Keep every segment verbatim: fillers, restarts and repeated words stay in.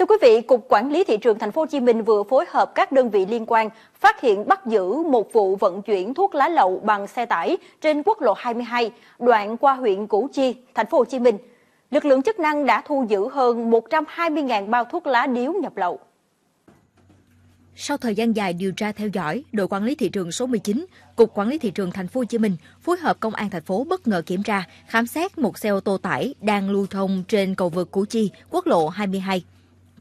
Thưa quý vị, Cục Quản lý thị trường Thành phố Hồ Chí Minh vừa phối hợp các đơn vị liên quan phát hiện bắt giữ một vụ vận chuyển thuốc lá lậu bằng xe tải trên Quốc lộ hai mươi hai đoạn qua huyện Củ Chi, Thành phố Hồ Chí Minh. Lực lượng chức năng đã thu giữ hơn một trăm hai mươi nghìn bao thuốc lá điếu nhập lậu. Sau thời gian dài điều tra theo dõi, đội quản lý thị trường số mười chín, Cục Quản lý thị trường Thành phố Hồ Chí Minh phối hợp công an thành phố bất ngờ kiểm tra, khám xét một xe ô tô tải đang lưu thông trên cầu vượt Củ Chi, Quốc lộ hai mươi hai.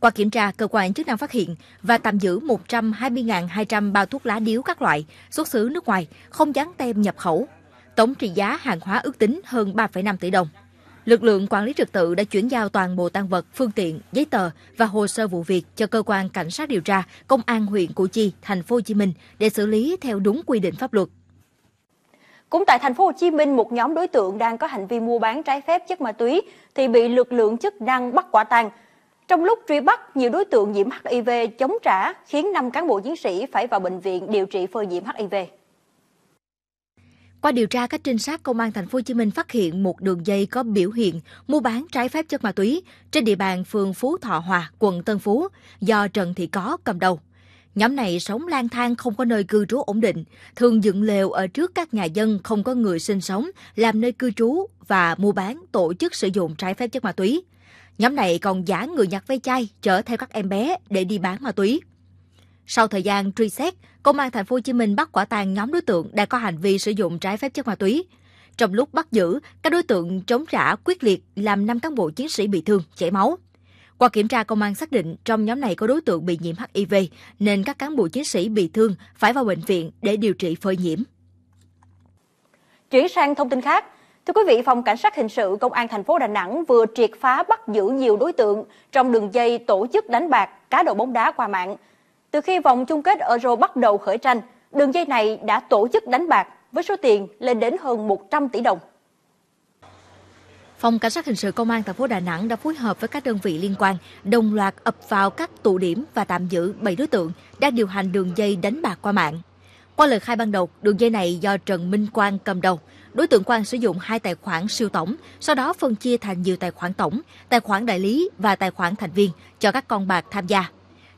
Qua kiểm tra, cơ quan chức năng phát hiện và tạm giữ một trăm hai mươi nghìn hai trăm bao thuốc lá điếu các loại, xuất xứ nước ngoài, không dán tem nhập khẩu. Tổng trị giá hàng hóa ước tính hơn ba phẩy năm tỷ đồng. Lực lượng quản lý trật tự đã chuyển giao toàn bộ tang vật, phương tiện, giấy tờ và hồ sơ vụ việc cho cơ quan cảnh sát điều tra Công an huyện Củ Chi, Thành phố Hồ Chí Minh để xử lý theo đúng quy định pháp luật. Cũng tại Thành phố Hồ Chí Minh, một nhóm đối tượng đang có hành vi mua bán trái phép chất ma túy thì bị lực lượng chức năng bắt quả tang. Trong lúc truy bắt, nhiều đối tượng nhiễm H I V chống trả khiến năm cán bộ chiến sĩ phải vào bệnh viện điều trị phơi nhiễm H I V. Qua điều tra, các trinh sát công an Thành phố Hồ Chí Minh phát hiện một đường dây có biểu hiện mua bán trái phép chất ma túy trên địa bàn phường Phú Thọ Hòa, quận Tân Phú do Trần Thị Có cầm đầu. Nhóm này sống lang thang không có nơi cư trú ổn định, thường dựng lều ở trước các nhà dân không có người sinh sống làm nơi cư trú và mua bán, tổ chức sử dụng trái phép chất ma túy. Nhóm này còn giả người nhặt ve chai chở theo các em bé để đi bán ma túy. Sau thời gian truy xét, Công an Thành phố Hồ Chí Minh bắt quả tang nhóm đối tượng đã có hành vi sử dụng trái phép chất ma túy. Trong lúc bắt giữ, các đối tượng chống trả quyết liệt làm năm cán bộ chiến sĩ bị thương, chảy máu. Qua kiểm tra, công an xác định trong nhóm này có đối tượng bị nhiễm H I V nên các cán bộ chiến sĩ bị thương phải vào bệnh viện để điều trị phơi nhiễm. Chuyển sang thông tin khác. Thưa quý vị, Phòng Cảnh sát Hình sự Công an thành phố Đà Nẵng vừa triệt phá bắt giữ nhiều đối tượng trong đường dây tổ chức đánh bạc, cá độ bóng đá qua mạng. Từ khi vòng chung kết Euro bắt đầu khởi tranh, đường dây này đã tổ chức đánh bạc với số tiền lên đến hơn một trăm tỷ đồng. Phòng Cảnh sát Hình sự Công an thành phố Đà Nẵng đã phối hợp với các đơn vị liên quan, đồng loạt ập vào các tụ điểm và tạm giữ bảy đối tượng đang điều hành đường dây đánh bạc qua mạng. Qua lời khai ban đầu, đường dây này do Trần Minh Quang cầm đầu. Đối tượng Quang sử dụng hai tài khoản siêu tổng, sau đó phân chia thành nhiều tài khoản tổng, tài khoản đại lý và tài khoản thành viên cho các con bạc tham gia.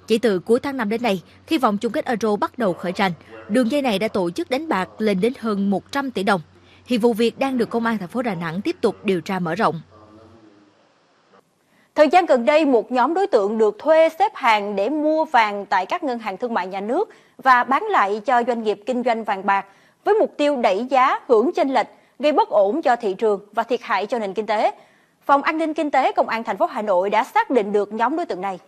Chỉ từ cuối tháng năm đến nay, khi vòng chung kết Euro bắt đầu khởi tranh, đường dây này đã tổ chức đánh bạc lên đến hơn một trăm tỷ đồng. Hiện vụ việc đang được Công an thành phố Đà Nẵng tiếp tục điều tra mở rộng. Thời gian gần đây, một nhóm đối tượng được thuê xếp hàng để mua vàng tại các ngân hàng thương mại nhà nước và bán lại cho doanh nghiệp kinh doanh vàng bạc với mục tiêu đẩy giá hưởng chênh lệch, gây bất ổn cho thị trường và thiệt hại cho nền kinh tế. Phòng An ninh Kinh tế Công an thành phố Hà Nội đã xác định được nhóm đối tượng này.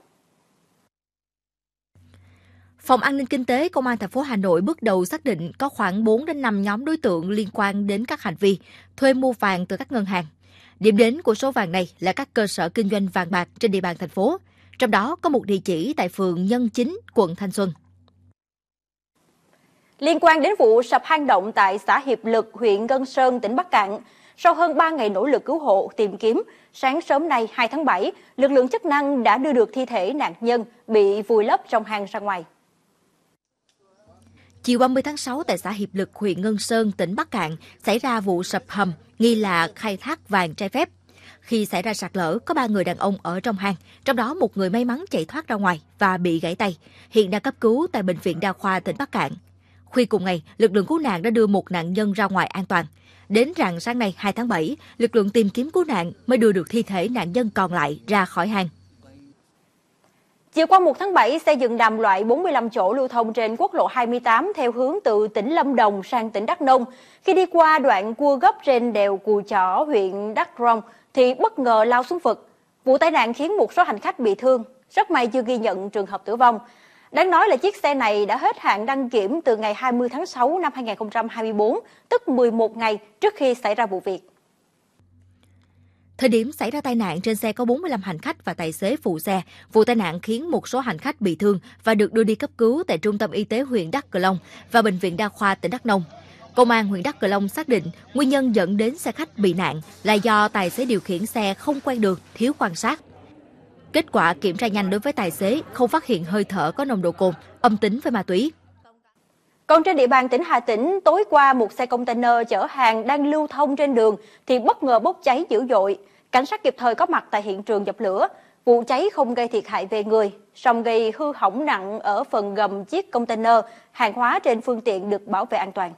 Phòng An ninh Kinh tế Công an thành phố Hà Nội bước đầu xác định có khoảng bốn đến năm nhóm đối tượng liên quan đến các hành vi thuê mua vàng từ các ngân hàng. Điểm đến của số vàng này là các cơ sở kinh doanh vàng bạc trên địa bàn thành phố, trong đó có một địa chỉ tại phường Nhân Chính, quận Thanh Xuân. Liên quan đến vụ sập hang động tại xã Hiệp Lực, huyện Ngân Sơn, tỉnh Bắc Cạn, sau hơn ba ngày nỗ lực cứu hộ, tìm kiếm, sáng sớm nay hai tháng bảy, lực lượng chức năng đã đưa được thi thể nạn nhân bị vùi lấp trong hang ra ngoài. Chiều ba mươi tháng sáu tại xã Hiệp Lực, huyện Ngân Sơn, tỉnh Bắc Cạn xảy ra vụ sập hầm nghi là khai thác vàng trái phép. Khi xảy ra sạt lở, có ba người đàn ông ở trong hang, trong đó một người may mắn chạy thoát ra ngoài và bị gãy tay, hiện đang cấp cứu tại Bệnh viện Đa khoa tỉnh Bắc Cạn. Khuya cùng ngày, lực lượng cứu nạn đã đưa một nạn nhân ra ngoài an toàn. Đến rạng sáng nay hai tháng bảy, lực lượng tìm kiếm cứu nạn mới đưa được thi thể nạn nhân còn lại ra khỏi hang. Chiều qua một tháng bảy, xe dừng nằm loại bốn mươi lăm chỗ lưu thông trên quốc lộ hai mươi tám theo hướng từ tỉnh Lâm Đồng sang tỉnh Đắk Nông. Khi đi qua đoạn cua gấp trên đèo Cù Chỏ, huyện Đắk Rông thì bất ngờ lao xuống vực. Vụ tai nạn khiến một số hành khách bị thương, rất may chưa ghi nhận trường hợp tử vong. Đáng nói là chiếc xe này đã hết hạn đăng kiểm từ ngày hai mươi tháng sáu năm hai nghìn không trăm hai mươi tư, tức mười một ngày trước khi xảy ra vụ việc. Thời điểm xảy ra tai nạn, trên xe có bốn mươi lăm hành khách và tài xế phụ xe. Vụ tai nạn khiến một số hành khách bị thương và được đưa đi cấp cứu tại Trung tâm Y tế huyện Đắk Cờ Long và Bệnh viện Đa khoa tỉnh Đắk Nông. Công an huyện Đắk Cờ Long xác định nguyên nhân dẫn đến xe khách bị nạn là do tài xế điều khiển xe không quen đường, thiếu quan sát. Kết quả kiểm tra nhanh đối với tài xế không phát hiện hơi thở có nồng độ cồn, âm tính với ma túy. Còn trên địa bàn tỉnh Hà Tĩnh, tối qua một xe container chở hàng đang lưu thông trên đường thì bất ngờ bốc cháy dữ dội. Cảnh sát kịp thời có mặt tại hiện trường dập lửa. Vụ cháy không gây thiệt hại về người, song gây hư hỏng nặng ở phần gầm chiếc container, hàng hóa trên phương tiện được bảo vệ an toàn.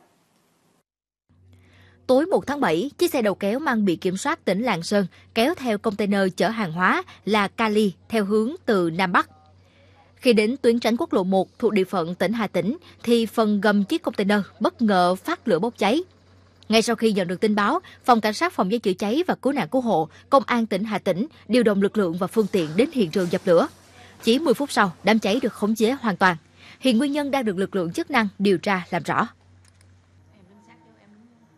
Tối mùng một tháng bảy, chiếc xe đầu kéo mang biển kiểm soát tỉnh Lạng Sơn kéo theo container chở hàng hóa là kali theo hướng từ Nam Bắc. Khi đến tuyến tránh quốc lộ một thuộc địa phận tỉnh Hà Tĩnh thì phần gầm chiếc container bất ngờ phát lửa bốc cháy. Ngay sau khi nhận được tin báo, Phòng Cảnh sát Phòng cháy chữa cháy và Cứu nạn Cứu hộ, Công an tỉnh Hà Tĩnh điều động lực lượng và phương tiện đến hiện trường dập lửa. Chỉ mười phút sau, đám cháy được khống chế hoàn toàn. Hiện nguyên nhân đang được lực lượng chức năng điều tra làm rõ.